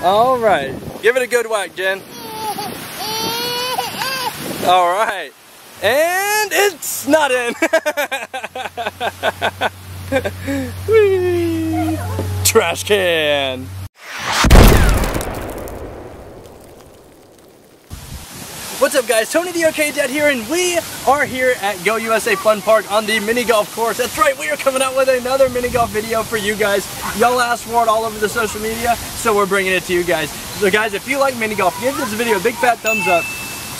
All right. Give it a good whack, Jen. All right. And it's not in. Whee! Trash can. What's up guys, Tony the OK Dad here, and we are here at Go USA Fun Park on the mini golf course. That's right, we are coming out with another mini golf video for you guys. Y'all asked for it all over the social media, so we're bringing it to you guys. So guys, if you like mini golf, give this video a big fat thumbs up.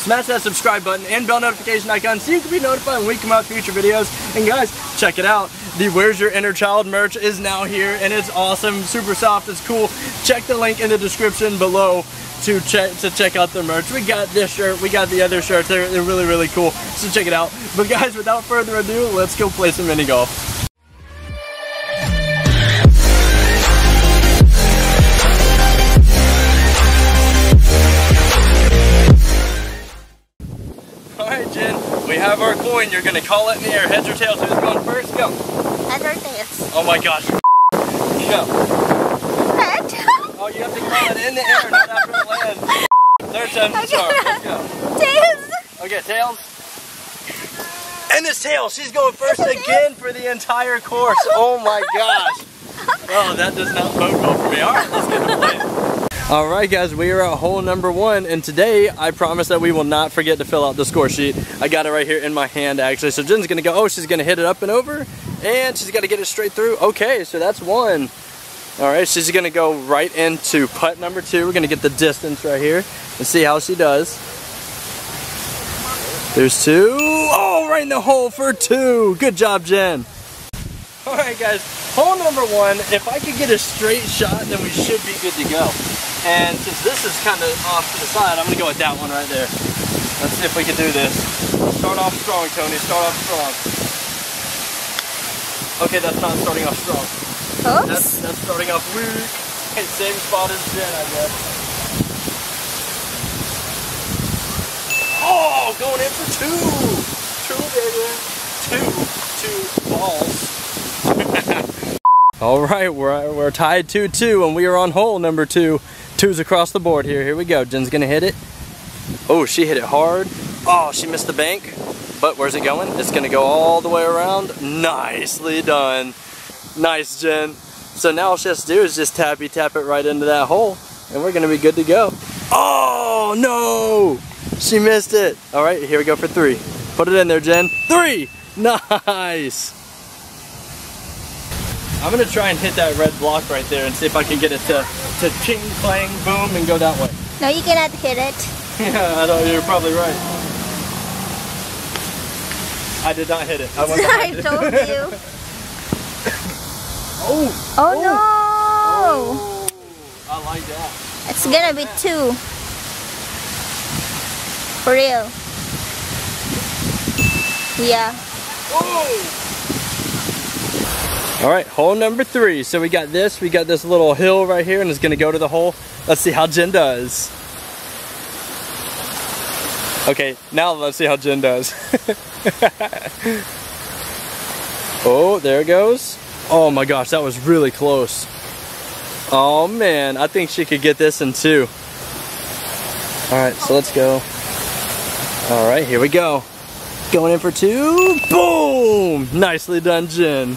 Smash that subscribe button and bell notification icon so you can be notified when we come out with future videos. And guys, check it out. The Where's Your Inner Child merch is now here, and it's awesome, super soft, it's cool. Check the link in the description below to check out the merch. We got this shirt, we got the other shirts. They're really, really cool. So check it out. But guys, without further ado, let's go play some mini golf. Alright, Jen, we have our coin. You're gonna call it in the air. Heads or tails, who's going first? Go. Heads or tails. Oh my gosh. Go. Oh, you have to call it in the air, not after it lands. Third time the charm. Let's go. Tails. Okay, tails. And it's tails. She's going first again for the entire course. Oh my gosh. Oh, that does not bode well for me. All right, let's get to play. All right, guys, we are at hole number one, and today I promise that we will not forget to fill out the score sheet. I got it right here in my hand, actually. So Jen's gonna go. Oh, she's gonna hit it up and over, and she's gotta get it straight through. Okay, so that's one. All right, she's gonna go right into putt number two. We're gonna get the distance right here and see how she does. There's two. Oh, right in the hole for two. Good job, Jen. All right, guys, hole number one. If I could get a straight shot, then we should be good to go. And since this is kind of off to the side, I'm gonna go with that one right there. Let's see if we can do this. Start off strong, Tony, start off strong. Okay, that's not starting off strong. That's starting off weird. Okay, same spot as Jen, I guess. Oh, going in for two. Two, baby. Two balls. All right, we're tied 2-2, and we are on hole number two. Two's across the board here. Here we go. Jen's gonna hit it. Oh, she hit it hard. Oh, she missed the bank. But where's it going? It's gonna go all the way around. Nicely done. Nice, Jen. So now all she has to do is just tap it right into that hole, and we're gonna be good to go. Oh no! She missed it. All right, here we go for three. Put it in there, Jen. Three! Nice! I'm gonna try and hit that red block right there and see if I can get it to ching, clang, boom, and go that way. No, you cannot hit it. Yeah, I know, you're probably right. I did not hit it. I told you. Oh, oh, oh no! Oh, I like that. It's gonna be two. For real. Yeah. Oh. All right, hole number three. So we got this little hill right here, and it's gonna go to the hole. Let's see how Jen does. Okay, now let's see how Jen does. Oh, there it goes. Oh my gosh, that was really close. Oh man, I think she could get this in two. All right, so let's go. All right, here we go. Going in for two, boom! Nicely done, Jen. There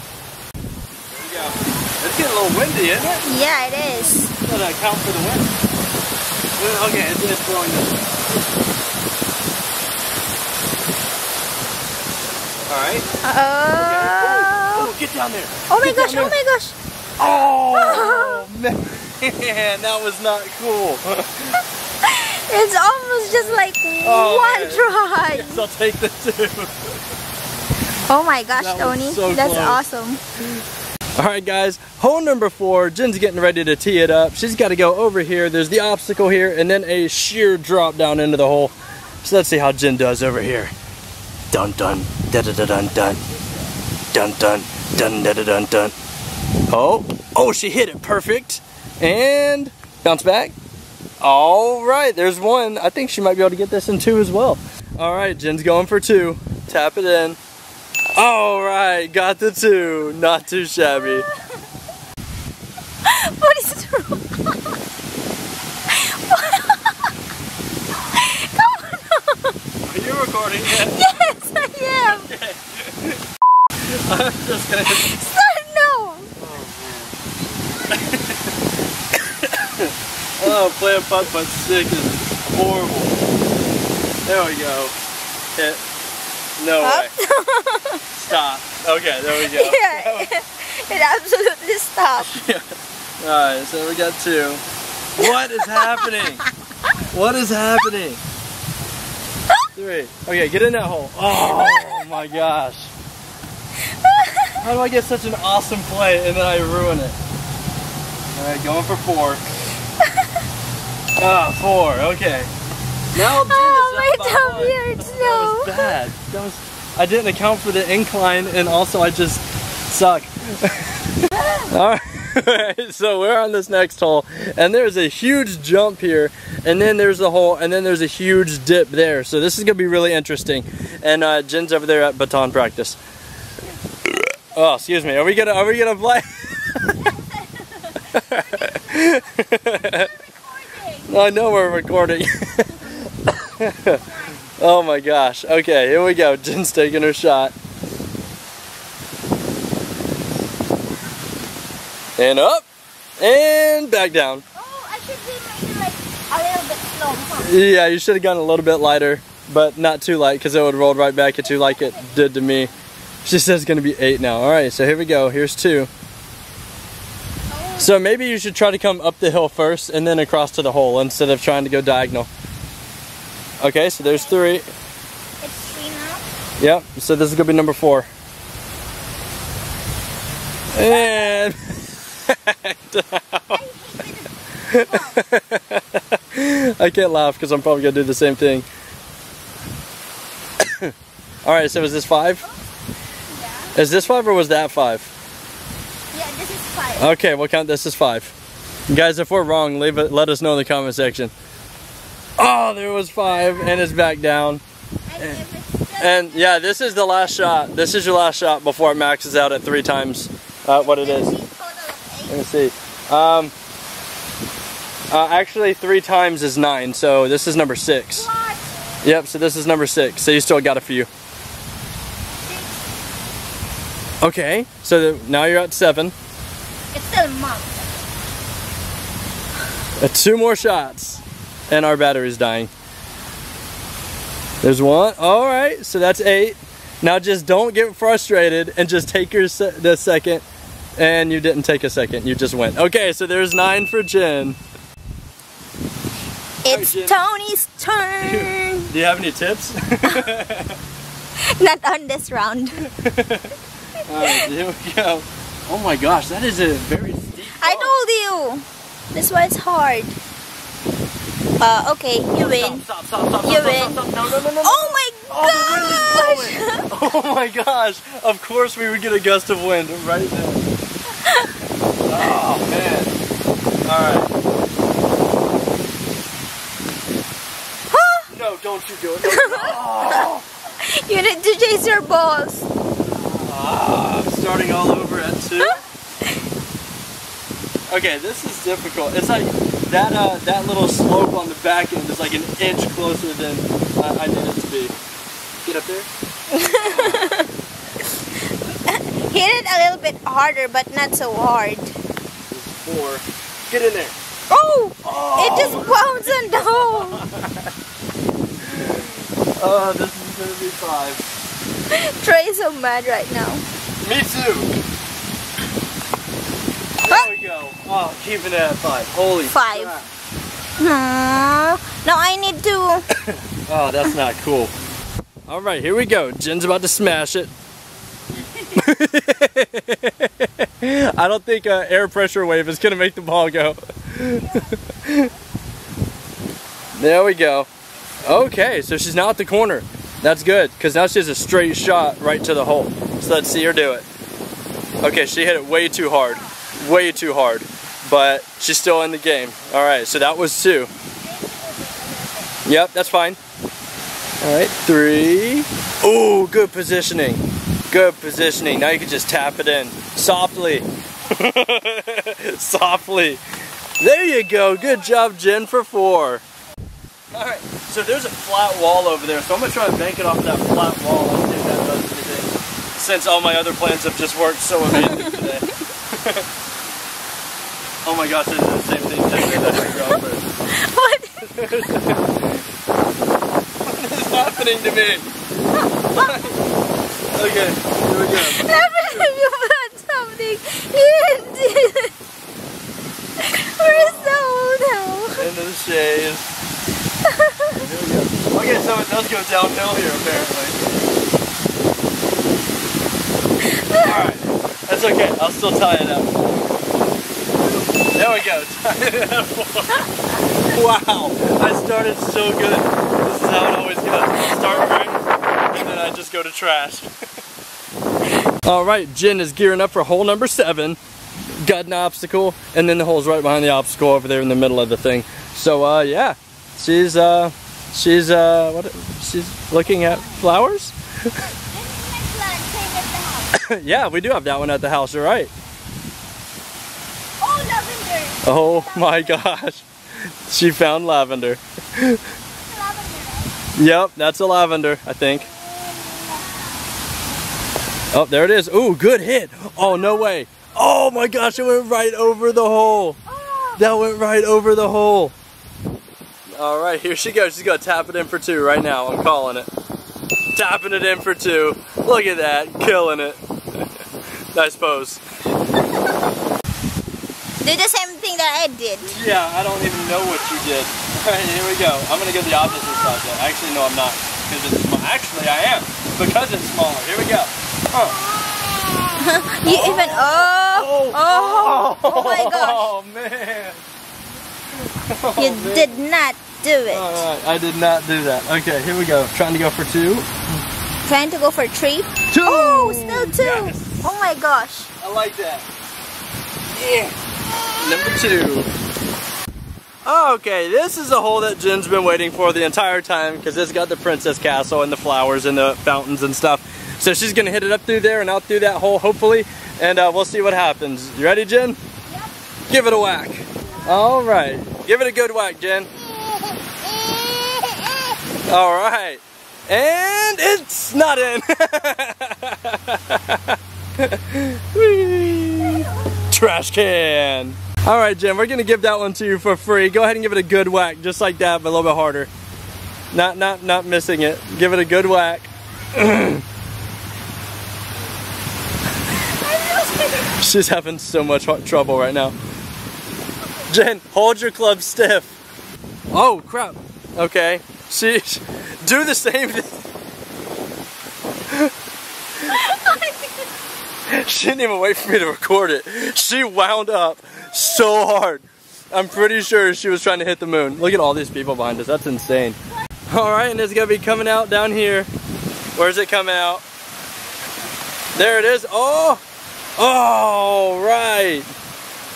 we go. It's getting a little windy, isn't it? Yeah, it is. Does that count for the wind? Okay, it's blowing this way. All right. Uh-oh. Okay. Get down there. Oh my gosh, oh my gosh. Oh, man, that was not cool. It's almost just like one try. Yes, I'll take the two. Oh my gosh, Tony, that's awesome. All right, guys, hole number four. Jen's getting ready to tee it up. She's got to go over here. There's the obstacle here and then a sheer drop down into the hole. So let's see how Jen does over here. Dun, dun, da-da-da-dun, dun. Dun, dun. Dun, dun, dun, dun. Oh, oh, she hit it perfect. And bounce back. All right, there's one. I think she might be able to get this in two as well. All right, Jen's going for two. Tap it in. All right, got the two. Not too shabby. What is wrong? No! Oh, playing putt-putt stick is horrible. There we go. Hit. No way. Stop. Okay, there we go. Yeah, it absolutely stopped. Yeah. Alright, so we got two. What is happening? What is happening? Three. Okay, get in that hole. Oh my gosh. How do I get such an awesome play and then I ruin it? Alright, going for four. Ah, four, okay. Now my dumb ears, no. That was bad. That was, I didn't account for the incline and also I just suck. Alright, so we're on this next hole and there's a huge jump here and then there's the hole and then there's a huge dip there. So this is going to be really interesting. And Jen's over there at baton practice. Oh, excuse me. Are we gonna play? I know we're recording. Oh my gosh. Okay, here we go. Jen's taking her shot. And up. And back down. Oh, I should be maybe like a little bit slow, huh? Yeah, you should have gone a little bit lighter, but not too light because it would have rolled right back at you like it did to me. She says it's going to be eight now. Alright, so here we go. Here's two. So maybe you should try to come up the hill first and then across to the hole instead of trying to go diagonal. Okay, so there's three. It's three now? Yep, so this is going to be number four. And... I can't laugh because I'm probably going to do the same thing. Alright, so is this five? Is this five or was that five? Yeah, this is five. Okay, we'll count this as five. Guys, if we're wrong, let us know in the comment section. Oh, there was five, and it's back down. And yeah, this is the last shot. This is your last shot before it maxes out at three times what it is. Let me see. Actually, three times is nine, so this is number six. What? Yep, so this is number six, so you still got a few. Okay, so now you're at seven. It's still month. Two more shots, and our battery's dying. There's one. All right, so that's eight. Now just don't get frustrated and just take your the second. And you didn't take a second. You just went. Okay, so there's nine for Jen. It's Tony's turn. Do you have any tips? Not on this round. Alright, here we go. Oh my gosh, that is a very steep fall. I told you! This one's hard. Okay, you win. Stop, stop, stop, you win. No. Oh my gosh! Oh my gosh! Of course we would get a gust of wind right there. Oh man. Alright. Huh? No, don't you do it. Oh. You need to chase your balls. I'm starting all over at two. Okay, this is difficult. It's like that that little slope on the back end is like an inch closer than I need it to be. Get up there. Hit it a little bit harder, but not so hard. Four. Get in there. Oh! It just bounces on the hole. Oh, this is going to be five. Trey's so mad right now. Me too. There we go. Oh, keeping it at five. Holy five. Crap. Now I need to. Oh, that's not cool. All right, here we go. Jen's about to smash it. I don't think an air pressure wave is going to make the ball go. There we go. Okay, so she's now at the corner. That's good, because now she has a straight shot right to the hole. So let's see her do it. Okay, she hit it way too hard, but she's still in the game. All right, so that was two. Yep, that's fine. All right, three. Ooh, good positioning, good positioning. Now you can just tap it in, softly, softly. There you go, good job, Jen, for four. All right, so there's a flat wall over there, so I'm going to try to bank it off that flat wall and see if that does anything. since all my other plans have just worked so amazing today. Oh my gosh, I did the same thing yesterday that I forgot first. What? What is happening to me? Okay, here we go. Every time you put something, you did it. We're so old now. Into the shade. Here we go. Okay, so it does go downhill here apparently. Alright, that's okay, I'll still tie it up. There we go, tie it up. Wow, I started so good. This is how it always goes. I start right, and then I just go to trash. Alright, Jen is gearing up for hole number 7. Got an obstacle, and then the hole's right behind the obstacle over there in the middle of the thing. So, yeah, she's looking at flowers? Yeah, we do have that one at the house, you're right. Oh, lavender! Oh my gosh. She found lavender. That's a lavender. Yep, that's a lavender, I think. Oh, there it is. Ooh, good hit. Oh, no way. Oh my gosh, it went right over the hole. Oh. That went right over the hole. Alright, here she goes. She's going to tap it in for 2 right now. I'm calling it. Tapping it in for 2. Look at that. Killing it. Nice pose. Did the same thing that I did. Yeah, I don't even know what you did. Alright, here we go. I'm gonna go the opposite side though. Actually, no, I'm not. Because it's small. Actually, I am. Because it's smaller. Here we go. Oh. You oh. Even. Oh. Oh. Oh. Oh my gosh. Oh man. Oh, you man. Did not do it. Alright, I did not do that. Okay, here we go. Trying to go for 2. Trying to go for 3. 2! Oh, still 2! Yes. Oh my gosh. I like that. Yeah. Number 2. Okay, this is a hole that Jen's been waiting for the entire time because it's got the princess castle and the flowers and the fountains and stuff. So she's going to hit it up through there and out through that hole, hopefully. And we'll see what happens. You ready, Jen? Yep. Give it a whack. Alright. Give it a good whack, Jen. Alright. And it's not in. Trash can. All right, Jen, we're gonna give that one to you for free. Go ahead and give it a good whack, just like that, but a little bit harder. Not missing it. Give it a good whack. She's having so much trouble right now. Jen, hold your club stiff. Oh crap. Okay. She do the same thing. She didn't even wait for me to record it. She wound up so hard. I'm pretty sure she was trying to hit the moon. Look at all these people behind us. That's insane. All right, and it's going to be coming out down here. Where's it coming out? There it is. Oh, all right.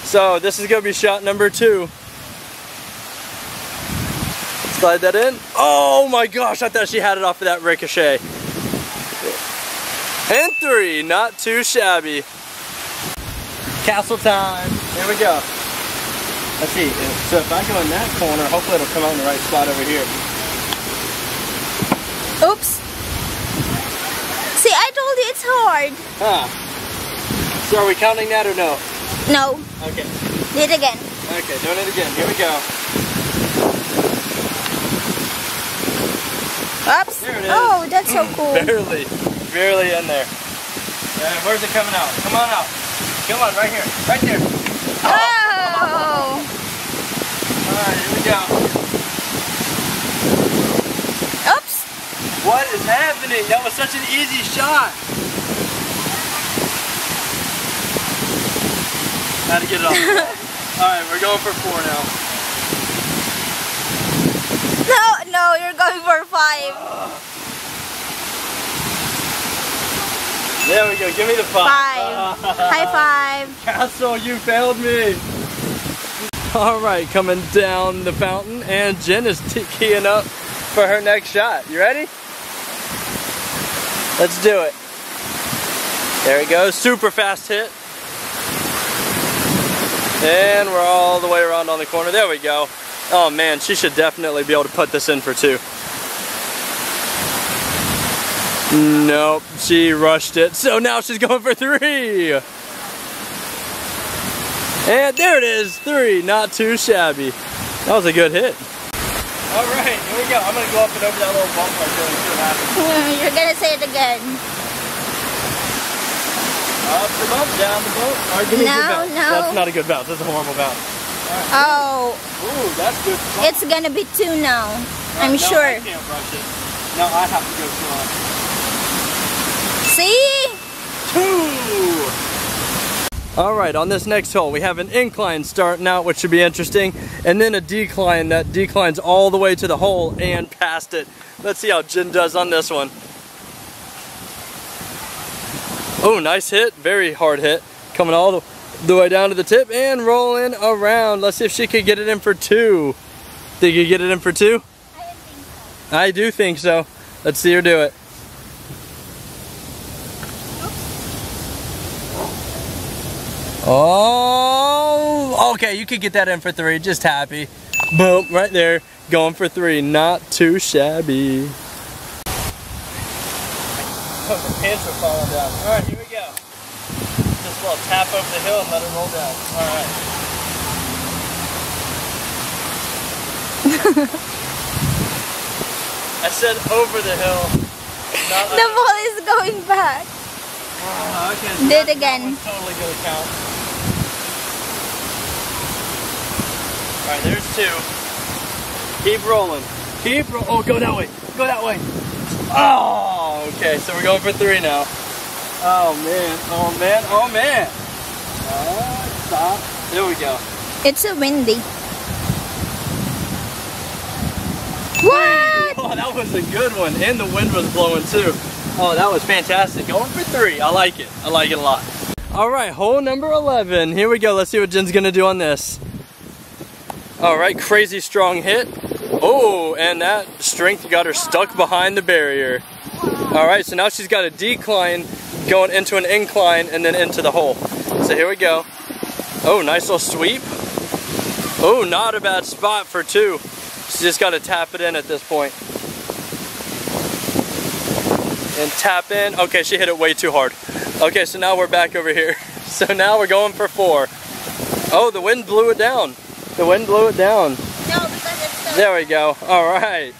So this is going to be shot number 2. Slide that in. Oh my gosh, I thought she had it off of that ricochet. And 3, not too shabby. Castle time. Here we go. Let's see, so if I go in that corner, hopefully it'll come out in the right spot over here. Oops. See, I told you it's hard. Huh. So are we counting that or no? No. Okay. Do it again. Okay, doing it again. Here we go. Oops. There it is. Oh, that's so cool. Barely in there. And where's it coming out? Come on out. Come on, right here. Right there. Oh! Oh. Alright, here we go. Oops. What is happening? That was such an easy shot. Had to get it off. Alright, we're going for 4 now. No, you're going for 5. There we go, give me the 5. 5. High 5. Castle, you failed me. Alright, coming down the fountain, and Jen is keying up for her next shot. You ready? Let's do it. There we go, super fast hit. And we're all the way around on the corner. There we go. Oh man, she should definitely be able to put this in for 2. Nope, she rushed it. So now she's going for three. And there it is, three, not too shabby. That was a good hit. All right, here we go. I'm gonna go up and over that little bump right there and see what happens. You're gonna say it again. Up the bump, down the bump. No, no. That's not a good bounce, that's a horrible bounce. Right. Oh. Ooh, that's good. Bump. It's gonna be two now, I'm sure. I can't rush it. Now I have to go too long. See? Two! Alright, on this next hole we have an incline starting out, which should be interesting, and then a decline that declines all the way to the hole and past it. Let's see how Jin does on this one. Oh, nice hit, very hard hit. Coming all the way down to the tip and rolling around. Let's see if she could get it in for two. Think you get it in for two? I didn't think so. I do think so. Let's see her do it. Oh, okay, you could get that in for three, just happy. Boom, right there, going for three, not too shabby. Oh, the pants are falling down. All right, here we go. Just a little tap over the hill and let it roll down. All right. I said over the hill. Not the ball is going back. Wow, okay, so did again. Totally good count. Alright, there's two. Keep rolling. Keep rolling. Oh, go that way. Go that way. Oh, okay. So we're going for three now. Oh, man. Oh, man. Oh, man. Oh, stop. There we go. It's a windy. What? Oh, that was a good one. And the wind was blowing, too. Oh, that was fantastic. Going for three. I like it. I like it a lot. Alright, hole number 11. Here we go. Let's see what Jen's going to do on this. Alright, crazy strong hit. Oh, and that strength got her stuck behind the barrier. Alright, so now she's got a decline going into an incline and then into the hole. So here we go. Oh, nice little sweep. Oh, not a bad spot for two. She's just got to tap it in at this point. And tap in. Okay, she hit it way too hard. Okay, so now we're back over here. So now we're going for four. Oh, the wind blew it down. The wind blew it down. No, because it's so... There we go. All right.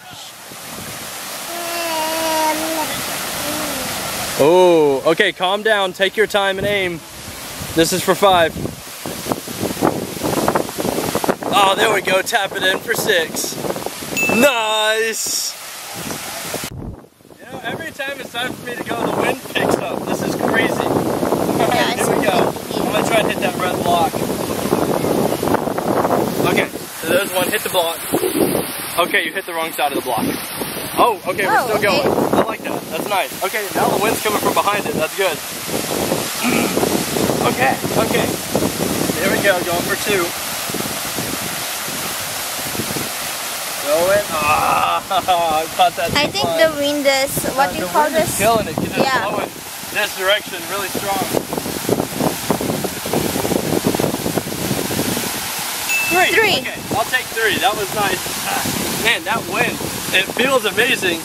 Oh, okay. Calm down. Take your time and aim. This is for five. Oh, there we go. Tap it in for six. Nice. You know, every time it's time for me to go, the wind picks up. This is crazy. All right, here we go. I'm gonna try and hit that red block. Okay, so there's one, hit the block. Okay, you hit the wrong side of the block. Oh, okay, we're still going. I like that, that's nice. Okay, now the wind's coming from behind it, that's good. Okay, okay. There we go, going for two. Going, I caught that. I think the wind is, what do you call this? It's killing it, because it's blowing this direction really strong. Three. Three. Okay, I'll take three. That was nice. Man, that wind. It feels amazing,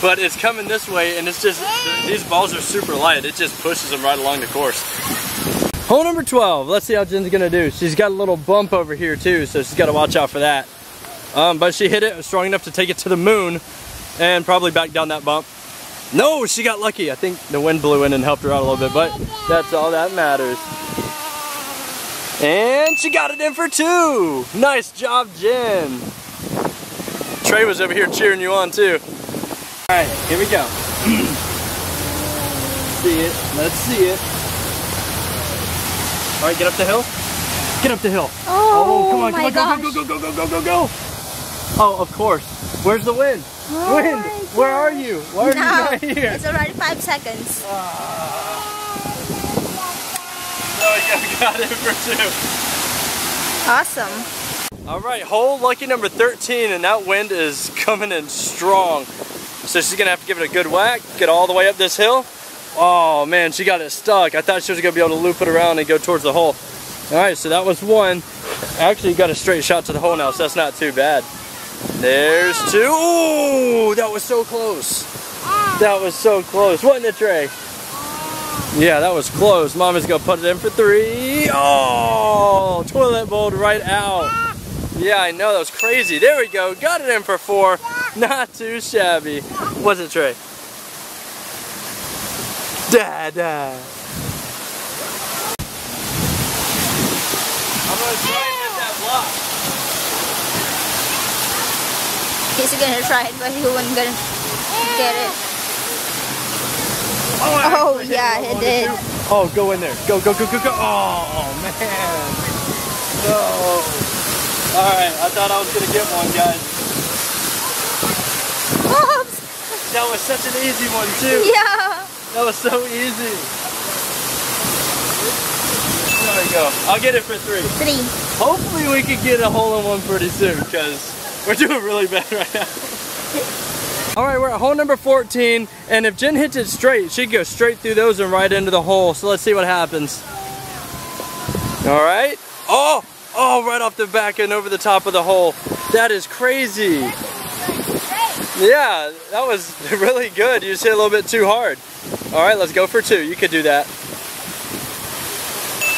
but it's coming this way, and it's just, these balls are super light. It just pushes them right along the course. Hole number 12. Let's see how Jen's going to do. She's got a little bump over here, too, so she's got to watch out for that. But she hit it strong enough to take it to the moon and probably back down that bump. No, she got lucky. I think the wind blew in and helped her out a little bit, but that's all that matters. And she got it in for two. Nice job, Jen. Trey was over here cheering you on too. All right, here we go. See it, let's see it. All right, get up the hill. Get up the hill. Oh, come on, come on, go, go, go, go, go, go, go. Oh, of course. Where's the wind? Oh, wind, where are you? Why are you not here? It's already 5 seconds. Got it for two. Awesome. All right, hole lucky number 13, and that wind is coming in strong. So she's gonna have to give it a good whack, get all the way up this hill. Oh man, she got it stuck. I thought she was gonna be able to loop it around and go towards the hole. All right, so that was one. Actually, you got a straight shot to the hole now, so that's not too bad. There's two. Ooh, that was so close. That was so close. What in the tray? Yeah, that was close. Mama's gonna put it in for three. Oh, toilet bowl right out. Yeah, I know, that was crazy. There we go, got it in for four. Not too shabby. What's the tray? Dada. I'm gonna try and hit that block. He's gonna try it, but he wasn't gonna get it. Oh, yeah, it did. Oh, go in there. Go, go, go, go, go. Oh, man. No. Alright, I thought I was gonna get one, guys. Oops. That was such an easy one, too. Yeah. That was so easy. There we go. I'll get it for three. Three. Hopefully we can get a hole-in-one pretty soon, because we're doing really bad right now. Alright, we're at hole number 14, and if Jen hits it straight, she'd go straight through those and right into the hole. So let's see what happens. Alright. Oh! Oh, right off the back and over the top of the hole. That is crazy. Yeah, that was really good. You just hit a little bit too hard. Alright, let's go for two. You could do that.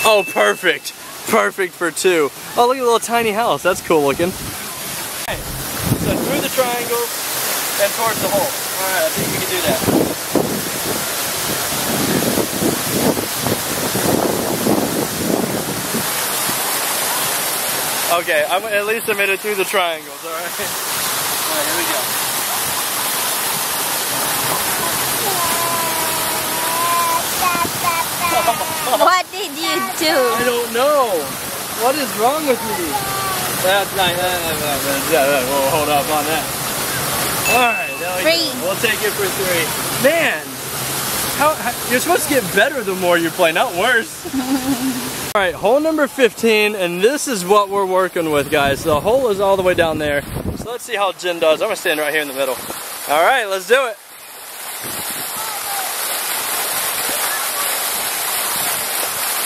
Oh, perfect. Perfect for two. Oh, look at the little tiny house. That's cool looking. Okay, so through the triangle and towards the hole. Alright, I think we can do that. Okay, at least I made it through the triangles, alright? Alright, here we go. What did you do? I don't know. What is wrong with me? That's not. We'll hold up on that. Alright, we'll take it for three. Man, you're supposed to get better the more you play, not worse. Alright, hole number 15, and this is what we're working with, guys. The hole is all the way down there. So let's see how Jen does. I'm going to stand right here in the middle. Alright, let's do it.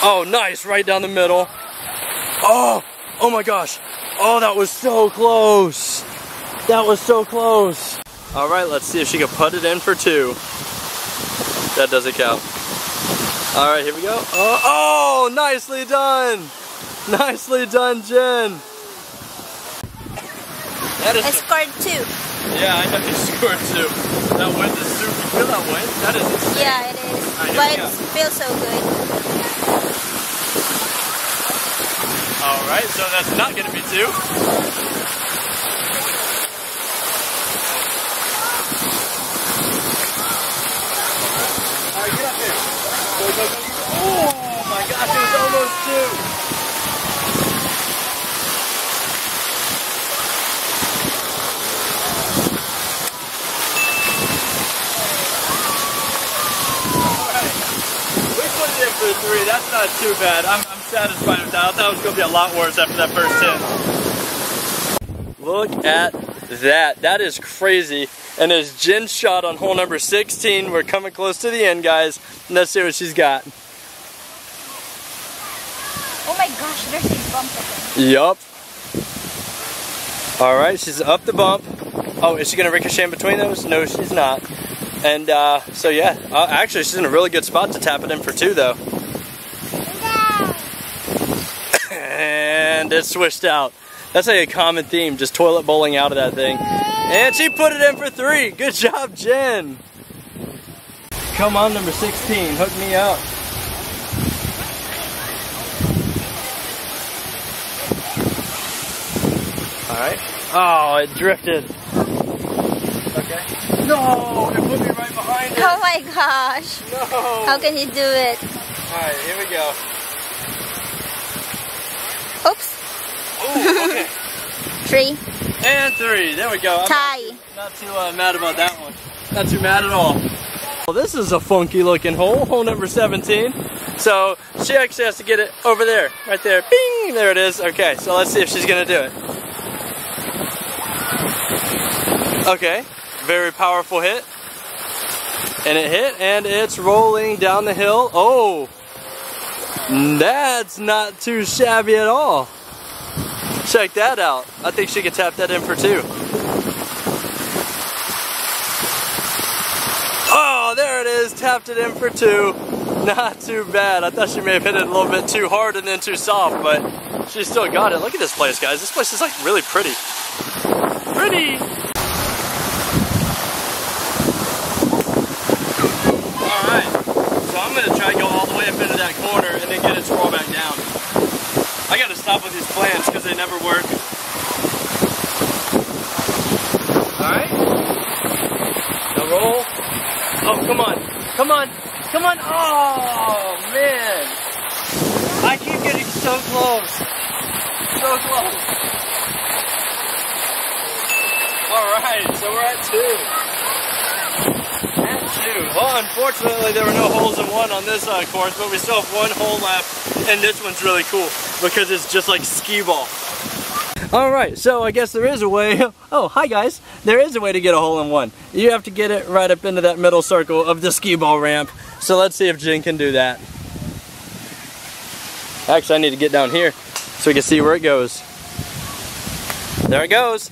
Oh, nice, right down the middle. Oh, oh my gosh. Oh, that was so close. That was so close. All right, let's see if she can put it in for two. That doesn't count. All right, here we go. Oh, oh, nicely done. Nicely done, Jen. I scored two. Yeah, I know you scored two. That wind is super. You feel that wind? That is insane. Yeah, it is. Right, but it feels so good. Alright, so that's not going to be two. Alright, get up here. Go, go, go. Oh my gosh, it was almost two. Alright, we put it in for three. That's not too bad. I'm satisfied with that. I thought it was going to be a lot worse after that first hit. Look at that. That is crazy. And as Jen shot on hole number 16, we're coming close to the end, guys. Let's see what she's got. Oh my gosh, there's these bumps again. Yup. Alright, she's up the bump. Oh, is she going to ricochet in between those? No, she's not. And so yeah, actually she's in a really good spot to tap it in for two, though. And it swished out. That's like a common theme, just toilet bowling out of that thing. And she put it in for three. Good job, Jen. Come on, number 16, hook me up. All right. Oh, it drifted. Okay. No, it put me right behind it. Oh my gosh. No. How can you do it? All right, here we go. Oops. Oh, okay. Three. And three. There we go. I'm tie. Not too mad about that one. Not too mad at all. Well, this is a funky looking hole. Hole number 17. So she actually has to get it over there. Right there. Bing! There it is. Okay. So let's see if she's going to do it. Okay. Very powerful hit. And it hit. And it's rolling down the hill. Oh! That's not too shabby at all. Check that out. I think she could tap that in for two. there it is, tapped it in for two. Not too bad. I thought she may have hit it a little bit too hard and then too soft, but she still got it. Look at this place, guys. This place is like really pretty. Pretty! Alright, so I'm going to try and go all the way up into that corner and then get it scroll back down. I got to stop with these plans because they never work. Alright, now roll. Oh, come on, come on, come on. Oh, man. I keep getting so close. So close. Alright, so we're at two. At two. Well, unfortunately, there were no holes in one on this course, but we still have one hole left, and this one's really cool because it's just like skee-ball. Alright, so I guess there is a way, oh hi guys, there is a way to get a hole in one. You have to get it right up into that middle circle of the skee ball ramp. So let's see if Jen can do that. Actually I need to get down here so we can see where it goes. There it goes.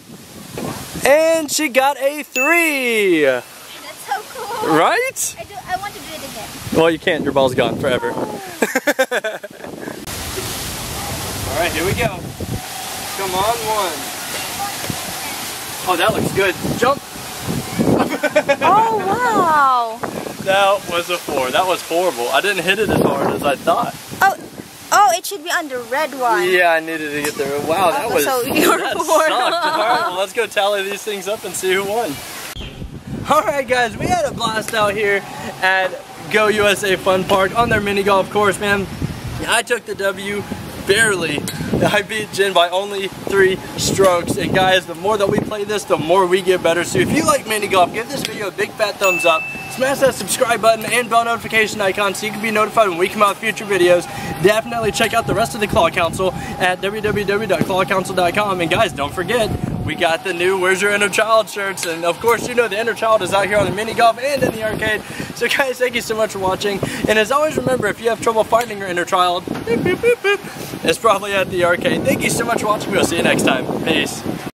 And she got a three! That's so cool! Right? I want to do it again. Well you can't, your ball's gone forever. Alright, here we go. Come on, one. Oh, that looks good. Jump. Oh, wow. That was a four. That was horrible. I didn't hit it as hard as I thought. Oh, it should be on the red one. Yeah, I needed to get the red. Wow, that was... So you're that sucked. All right, well, let's go tally these things up and see who won. All right, guys. We had a blast out here at Go USA Fun Park on their mini golf course, man. I took the W. Barely. I beat Jen by only 3 strokes. And guys, the more that we play this, the more we get better. So if you like mini golf, give this video a big fat thumbs up. Smash that subscribe button and bell notification icon so you can be notified when we come out with future videos. Definitely check out the rest of the Claw Council at www.clawcouncil.com. And guys, don't forget, we got the new Where's Your Inner Child shirts. And of course, you know the inner child is out here on the mini golf and in the arcade. So guys, thank you so much for watching. And as always, remember, if you have trouble finding your inner child, boop, boop, boop, boop, it's probably at the arcade. Thank you so much for watching. We'll see you next time. Peace.